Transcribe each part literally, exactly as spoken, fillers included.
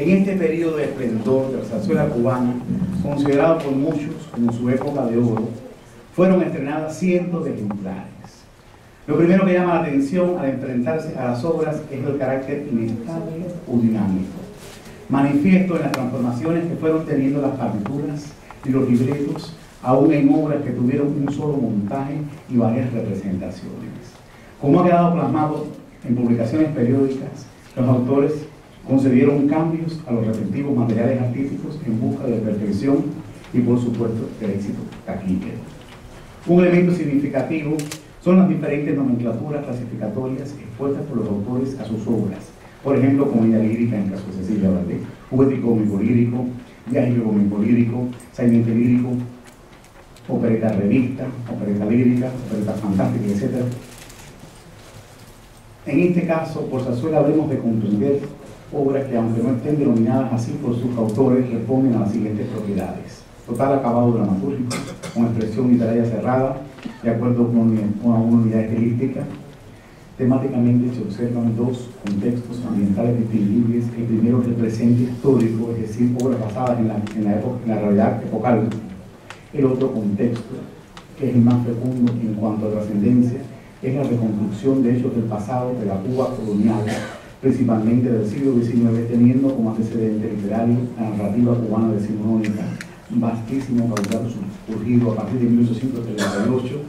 En este periodo de esplendor de la zarzuela cubana, considerado por muchos como su época de oro, fueron estrenadas cientos de ejemplares. Lo primero que llama la atención al enfrentarse a las obras es el carácter inestable o dinámico, manifiesto en las transformaciones que fueron teniendo las partituras y los libretos, aún en obras que tuvieron un solo montaje y varias representaciones. Como ha quedado plasmado en publicaciones periódicas, los autores concedieron cambios a los respectivos materiales artísticos en busca de perfección y, por supuesto, del éxito taquillero. Un elemento significativo son las diferentes nomenclaturas clasificatorias expuestas por los autores a sus obras. Por ejemplo, comedia lírica, en el caso de Cecilia Valdés, juguete cómico lírico, viaje cómico lírico, sainete lírico, opereta revista, opereta lírica, opereta fantástica, etcétera. En este caso, por zarzuela habremos de comprender obras que, aunque no estén denominadas así por sus autores, responden a las siguientes propiedades: total acabado dramatúrgico, con expresión literaria cerrada, de acuerdo con una unidad estilística. Temáticamente se observan dos contextos ambientales distinguibles. El primero es el presente histórico, es decir, obras basadas en la, en la, época, en la realidad epocal. El otro contexto, que es el más fecundo en cuanto a trascendencia, es la reconstrucción de hechos del pasado de la Cuba colonial, principalmente del siglo diecinueve, teniendo como antecedente literario la narrativa cubana decimonónica, vastísimo caudal surgido a partir de mil ochocientos treinta y ocho,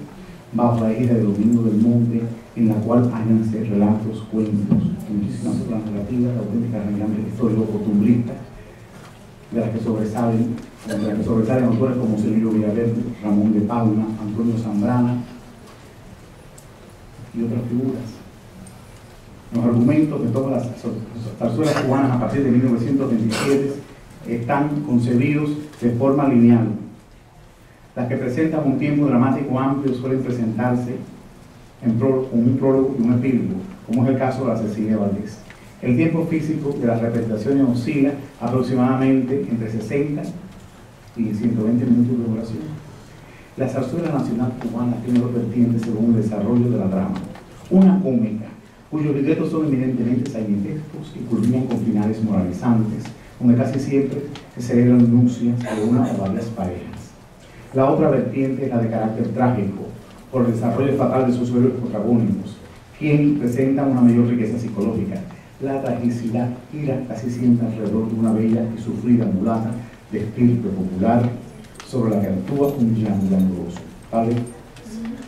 bajo la égida de Domingo del Monte, en la cual háganse relatos, cuentos, muchísimas obras narrativas, auténticas remanentes histórico-costumbristas, de las que sobresalen, de las que sobresalen autores como Cirilo Villaverde, Ramón de Palma, Antonio Zambrana y otras figuras. Los argumentos que toman las zarzuelas cubanas a partir de mil novecientos veintisiete están concebidos de forma lineal. Las que presentan un tiempo dramático amplio suelen presentarse en pro, con un prólogo y un epílogo, como es el caso de la Cecilia Valdés. El tiempo físico de las representaciones oscila aproximadamente entre sesenta y ciento veinte minutos de duración. La zarzuela nacional cubana tiene dos vertientes según el desarrollo de la trama. Una cómica, cuyos libretos son eminentemente sainetescos y culminan con finales moralizantes, donde casi siempre se celebran nupcias de una o varias parejas. La otra vertiente es la de carácter trágico, por el desarrollo fatal de sus héroes protagónicos, quienes presentan una mayor riqueza psicológica. La tragicidad gira casi siempre alrededor de una bella y sufrida mulata de espíritu popular sobre la que actúa un triángulo amoroso. Tales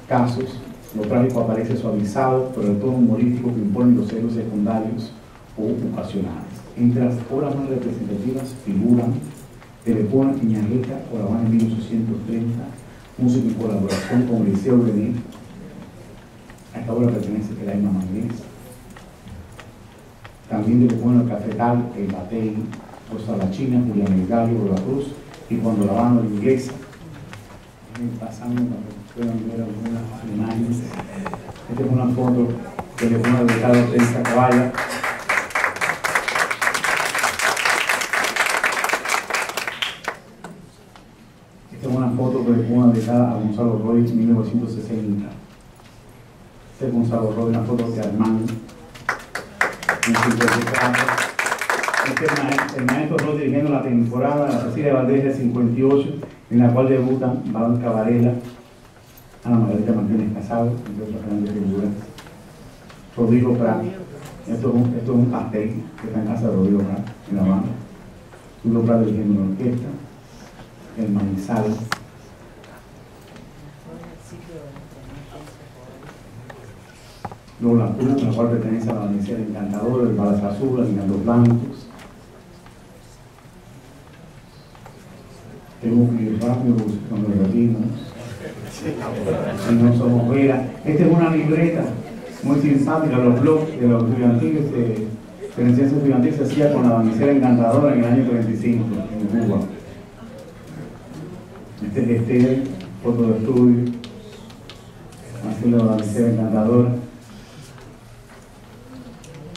casos, lo trágico aparece suavizado por el tono humorístico que imponen los héroes secundarios o ocasionales. Entre las obras más representativas figuran de Lecuona, Iñarrita, Orabán en mil ochocientos treinta, música en colaboración con el Liceo Brené. A esta obra pertenece que la misma Magnés. También de Lecuona, El Cafetal, El Batey, Rosa la China, Julián el Gallo, La Cruz, y Cuando la Habana Inglesa. Pasando para que puedan ver algunas imágenes. Esta es una foto de Lecuona de Carlos Teresa Caballa. Una foto de Lecuona dedicada a Gonzalo Roig en mil novecientos sesenta. Este es Gonzalo Roig, una foto de Armando. Este es el maestro Roig dirigiendo la temporada de la Cecilia Valdés de cincuenta y ocho, en la cual debutan Barón Cabarela, Ana Margarita Martínez Casado, entre otras grandes figuras. Rodrigo Prado. Esto es, un, esto es un pastel que está en casa de Rodrigo Prado, en La Habana. Rodrigo Prado dirigiendo la orquesta. El Manizal. Luego La Puna, con la cual pertenece a la Valencia del Encantador, el Balaz Azul, el Los Blancos. Tengo que ir rápido cuando lo repetimos. Si no somos veras. Esta es una libreta muy simpática, los blogs de los estudiantiles de Pertenencia Estudiantil se hacía con la Valencia del Encantador en el año treinta y cinco, en Cuba. Este es Esther, foto de estudio, Marcela Valdés Encantadora,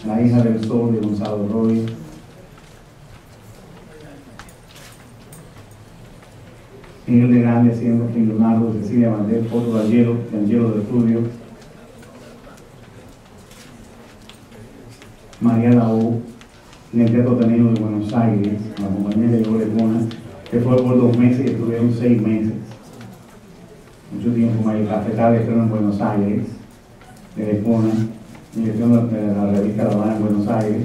La Hija del Sol de Gonzalo Roig. Miguel de Grande haciendo Fin Leonardo, Cecilia Valdés, foto de Angelo, de Angelo de estudio. María Laú, en el Teatro Taneo de Buenos Aires, la compañía de Diego Lecuona, que fue por dos meses y estuvieron seis meses. Mucho tiempo. María Laú estrenó en Buenos Aires, de Lecuona, dirección de la revista La Habana en Buenos Aires.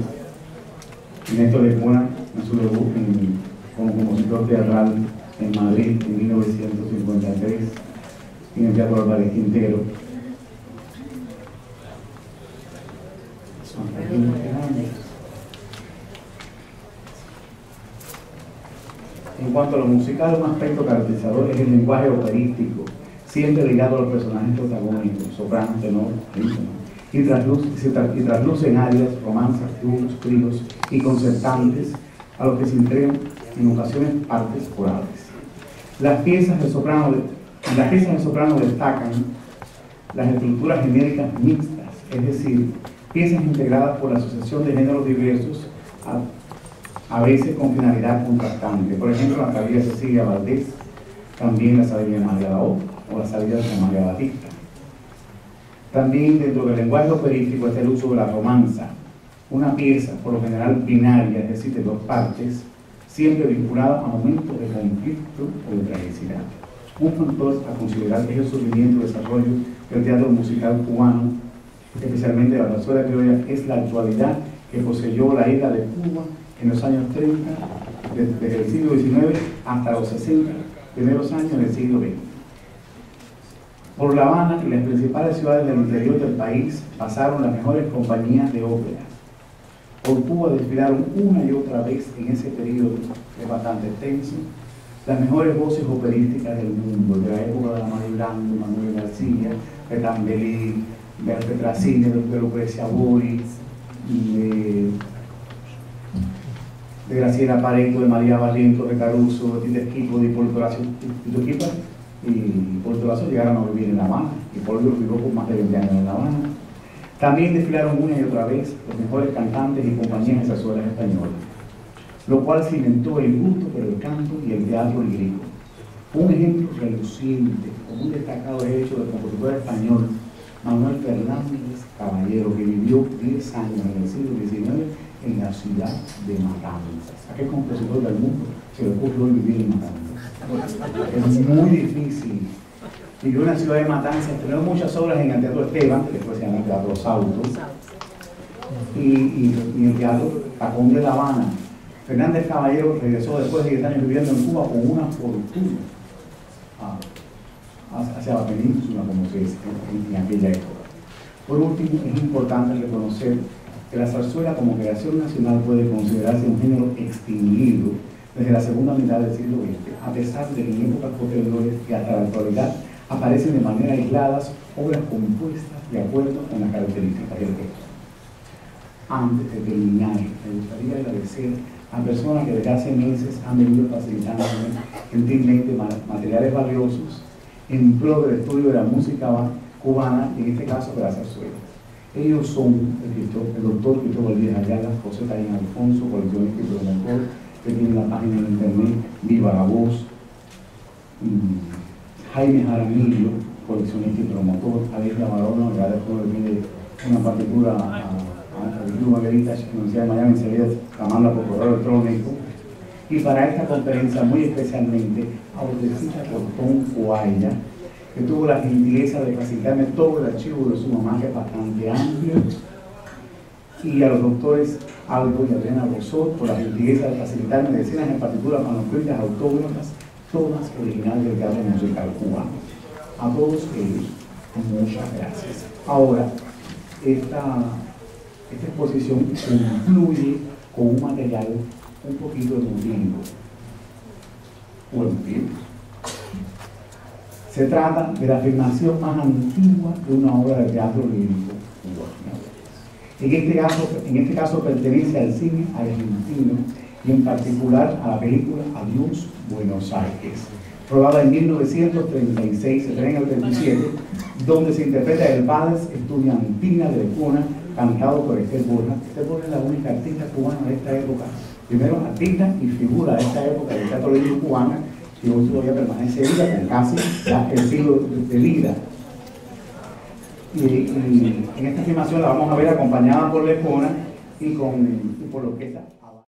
Néstor Lecuona en su debut en, como compositor teatral en Madrid en mil novecientos cincuenta y tres, en el Teatro Alvarez Quintero. En cuanto a lo musical, un aspecto caracterizador es el lenguaje operístico, siempre ligado a los personajes protagónicos, soprano, tenor, ritmo, y traslucen arias, romanzas, dúos, tríos y concertantes a los que se entregan en ocasiones partes corales. Las piezas de soprano, las piezas de soprano destacan las estructuras genéricas mixtas, es decir, piezas integradas por la asociación de géneros diversos, a, a veces con finalidad contrastante. Por ejemplo, la salida de Cecilia Valdés, también la salida de María Laú o la salida de María Batista. También dentro del lenguaje operístico está el uso de la romanza, una pieza por lo general binaria, es decir, de dos partes, siempre vinculada a momentos de conflicto o de tragicidad. Un factor a considerar es el surgimiento y desarrollo del teatro musical cubano, especialmente de la zarzuela criolla, es la actualidad que poseyó la isla de Cuba en los años treinta, desde el siglo diecinueve hasta los sesenta, primeros años del siglo veinte. Por La Habana y las principales ciudades del interior del país pasaron las mejores compañías de ópera. Por Cuba desfilaron una y otra vez en ese periodo, que es bastante extenso, las mejores voces operísticas del mundo, de la época de Manuel Grande, Manuel García, de Tambelí, de Petracine, de Lucrecia Boris, de, de Graciela Pareto, de María Valiento, de Caruso, de Tito Esquipo, de Hipólito Horacio, y por todo caso llegaron a vivir en La Habana, y por lo vivió por más de veinte años en La Habana. También desfilaron una y otra vez los mejores cantantes y compañías de zarzuelas españolas, lo cual cimentó el gusto por el canto y el teatro lírico. Un ejemplo reluciente, con un destacado hecho del compositor español Manuel Fernández Caballero, que vivió diez años en el siglo diecinueve en la ciudad de Matanzas. ¿A qué compositor del mundo se le ocurrió vivir en Matanzas? Es muy difícil. Y yo en la ciudad de Matanzas tenemos muchas obras en el Teatro Esteban, que después se llama el Teatro Sauto, y, y, y el Teatro Tacón de La Habana. Fernández Caballero regresó después de diez años viviendo en Cuba con una fortuna ah, hacia la península, como se dice en, en aquella época. Por último, es importante reconocer que la zarzuela como creación nacional puede considerarse un género extinguido desde la segunda mitad del siglo veinte, a pesar de que en épocas posteriores y hasta la actualidad aparecen de manera aisladas obras compuestas de acuerdo con las características del texto. Antes de terminar, me gustaría agradecer a personas que desde hace meses han venido facilitando gentilmente materiales valiosos en pro del estudio de la música cubana, en este caso de la zarzuela. Ellos son el, el doctor Cristóbal Díaz Ayala, José Tarín Alfonso, coleccionista y promotor, que tiene la página de internet Viva la Voz, Jaime Jaramillo, coleccionista y promotor, Alicia Marono, que agradezco de una partitura a, a, a la Margarita, Universidad de Miami, enseguida la manda por correo electrónico, y para esta conferencia muy especialmente a Ordecita Cortón Coaya, que tuvo la gentileza de facilitarme todo el archivo de su mamá, que es bastante amplio, y a los doctores Aldo y Adriana Rosot por la gentileza de facilitarme decenas en particular manuscritas autógrafas, todas originales del Teatro Musical Cubano. A todos ellos, muchas gracias. Ahora, esta, esta exposición concluye con un material un poquito emotivo. Bueno, bien. Se trata de la afirmación más antigua de una obra de teatro lírico cubano. En este, caso, en este caso pertenece al cine argentino y en particular a la película Adiós Buenos Aires, rodada en mil novecientos treinta y seis, se estrena en el treinta y siete, donde se interpreta el vals Estudiantina de Lecuona, cantado por Esther Borja. Esther Borja es la única artista cubana de esta época, primero artista y figura de esta época del teatro lírico cubana, que hoy todavía permanece viva con casi el siglo de vida. Y en esta afirmación la vamos a ver acompañada por Lecuona, incongruente por lo que está.